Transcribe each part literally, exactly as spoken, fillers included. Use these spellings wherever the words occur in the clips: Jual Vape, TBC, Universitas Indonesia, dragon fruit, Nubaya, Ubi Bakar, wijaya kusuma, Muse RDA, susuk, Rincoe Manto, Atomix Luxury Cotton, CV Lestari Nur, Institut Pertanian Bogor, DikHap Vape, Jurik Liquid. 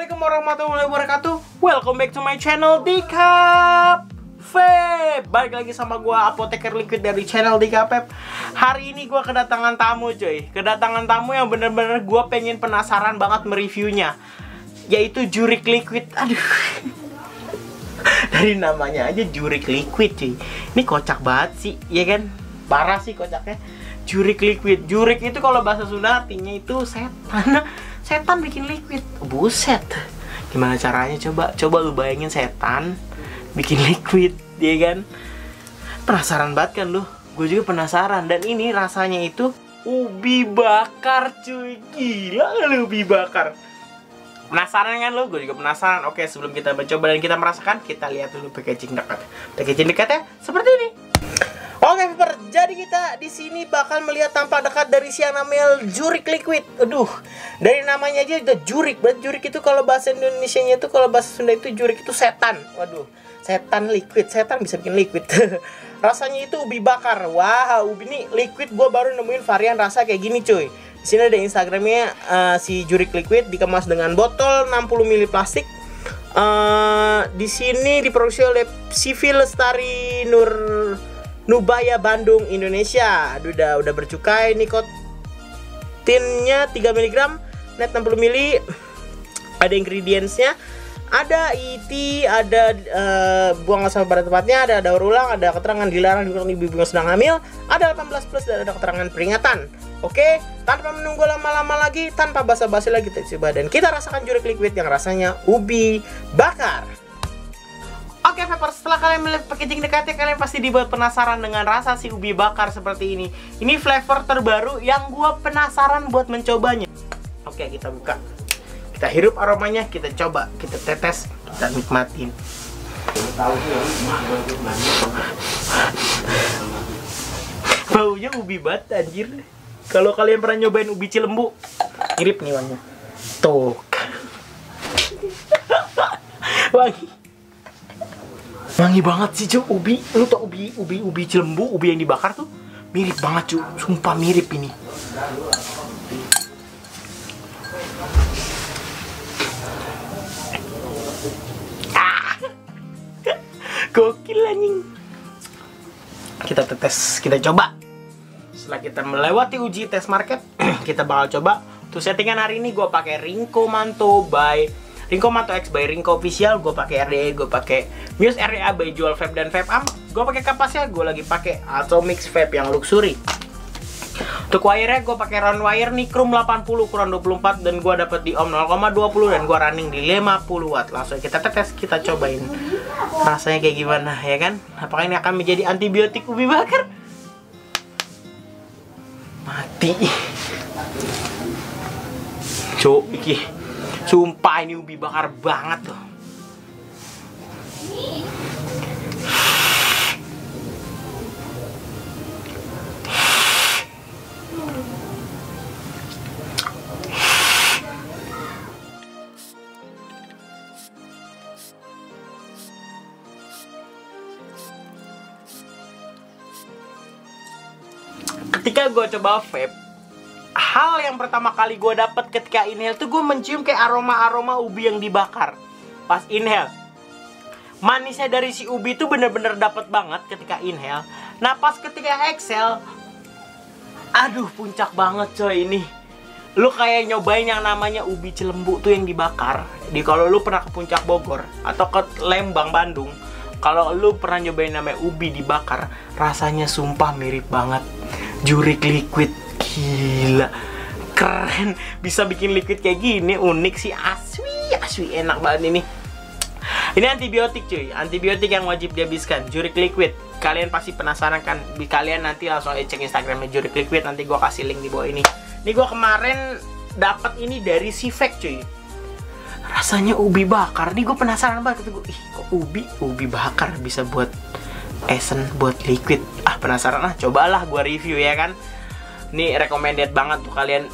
Assalamualaikum warahmatullahi wabarakatuh. Welcome back to my channel DikHap Vape. Balik lagi sama gue, apoteker liquid dari channel DikHap Vape. Hari ini gue kedatangan tamu cuy. Kedatangan tamu yang bener-bener gue pengen penasaran banget mereviewnya, yaitu jurik liquid. Aduh, dari namanya aja jurik liquid cuy. Ini kocak banget sih, ya kan? Parah sih kocaknya. Jurik liquid. Jurik itu kalau bahasa Sunda artinya itu setan. Setan bikin liquid, buset. Gimana caranya coba? Coba lu bayangin setan bikin liquid, ya kan? Penasaran banget kan lu? Gue juga penasaran. Dan ini rasanya itu ubi bakar cuy. Gila gak lu ubi bakar? Penasaran kan lu? Gue juga penasaran. Oke, sebelum kita mencoba dan kita merasakan, kita lihat dulu packaging dekat. Packaging dekatnya seperti ini. Oke, Viper. Jadi kita di sini bakal melihat tampak dekat dari si yang namanya jurik liquid. Aduh, dari namanya aja udah jurik. Berarti jurik itu kalau bahasa Indonesianya itu, kalau bahasa Sunda itu jurik itu setan. Waduh, setan liquid. Setan bisa bikin liquid. Rasanya itu ubi bakar. Wah, ubi ini liquid. Gue baru nemuin varian rasa kayak gini, cuy. Di sini ada Instagramnya uh, si jurik liquid, dikemas dengan botol enam puluh mililiter plastik. Uh, di sini diproduksi oleh C V Lestari Nur. Nubaya, Bandung, Indonesia. Aduh, udah, udah bercukai. Nikotinnya tiga miligram, net enam puluh mililiter. Ada ingredientsnya, ada I T, ada uh, buang asal pada tempatnya, ada daur ulang, ada keterangan dilarang digunakan ibu-ibu yang sedang hamil, ada delapan belas plus, dan ada keterangan peringatan. Oke, tanpa menunggu lama-lama lagi, tanpa basa-basi lagi, kita coba dan kita rasakan jurik liquid yang rasanya ubi bakar. Oke, Vapers, setelah kalian melihat packaging dekatnya, kalian pasti dibuat penasaran dengan rasa si ubi bakar seperti ini. Ini flavor terbaru yang gua penasaran buat mencobanya. Oke, kita buka. Kita hirup aromanya, kita coba, kita tetes, kita nikmatin. Baunya ubi banget, anjir. Kalau kalian pernah nyobain ubi cilembu, mirip nih wanginya. Tuh. Wangi. Wangi banget sih cuy, ubi. Lu tau ubi, ubi, ubi cilembu, ubi yang dibakar tuh mirip banget cuy, sumpah mirip ini. Ah. Gokil anjing. Kita tetes, kita coba. Setelah kita melewati uji tes market, kita bakal coba. Tuh settingan hari ini gue pakai Rincoe Manto by Rincoe Manto X by Rincoe Official, gue pakai R D A, gue pakai Muse R D A by Jual Vape dan Vape Am, gue pakai kapasnya, gue lagi pakai Atomix Vape yang Luxury. Untuk wire-nya gue pakai round wire Nikrum delapan puluh ukuran dua puluh empat dan gue dapet di ohm nol koma dua puluh dan gue running di lima puluh watt. Langsung kita tetes, kita cobain rasanya kayak gimana, ya kan? Apakah ini akan menjadi antibiotik ubi bakar? Mati. Cuk, iki. Sumpah ini ubi bakar banget tuh. Ketika gue coba vape, hal yang pertama kali gue dapet ketika inhale tuh gue mencium kayak aroma-aroma ubi yang dibakar. Pas inhale, manisnya dari si ubi tuh bener-bener dapet banget ketika inhale. Nah pas ketika exhale, aduh puncak banget coy ini. Lu kayak nyobain yang namanya ubi cilembu tuh yang dibakar. Di kalau lu pernah ke Puncak Bogor atau ke Lembang Bandung, kalau lu pernah nyobain namanya ubi dibakar, rasanya sumpah mirip banget jurik liquid. Gila, keren, bisa bikin liquid kayak gini, unik sih, aswi, aswi, enak banget ini. Ini antibiotik cuy, antibiotik yang wajib dihabiskan, jurik liquid. Kalian pasti penasaran kan, kalian nanti langsung aja cek Instagramnya jurik liquid, nanti gue kasih link di bawah ini. Ini gue kemarin dapat ini dari C V cuy. Rasanya ubi bakar, nih gue penasaran banget, gue, ih kok ubi, ubi bakar bisa buat esen, buat liquid. Ah penasaran lah, cobalah gue review ya kan. Ini recommended banget tuh kalian.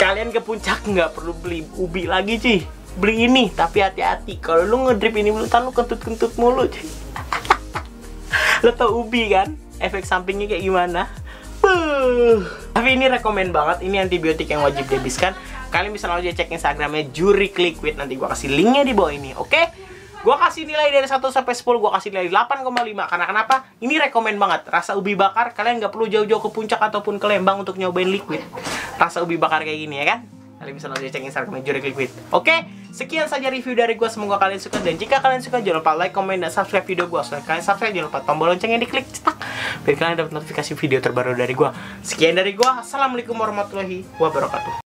Kalian ke Puncak nggak perlu beli ubi lagi cuy, beli ini. Tapi hati-hati, kalau lu ngedrip ini mulu, ntar lu kentut-kentut mulu cuy. Lu tau ubi kan, efek sampingnya kayak gimana? Buh. Tapi ini rekomend banget, ini antibiotik yang wajib dihabiskan. Kalian bisa langsung cek Instagramnya Jurik Liquid, nanti gua kasih linknya di bawah ini, oke? Okay? Gua kasih nilai dari satu sampai sepuluh, gua kasih nilai delapan koma lima. Karena kenapa? Ini rekomen banget. Rasa ubi bakar, kalian nggak perlu jauh-jauh ke Puncak ataupun ke Lembang untuk nyobain liquid. Rasa ubi bakar kayak gini, ya kan? Kalian bisa langsung cek Instagram Jurik Liquid. Oke, okay? Sekian saja review dari gua, semoga kalian suka. Dan jika kalian suka, jangan lupa like, komen, dan subscribe video gua. Setelah kalian subscribe, jangan lupa tombol loncengnya diklik, cetak, biar kalian dapat notifikasi video terbaru dari gua. Sekian dari gua, assalamualaikum warahmatullahi wabarakatuh.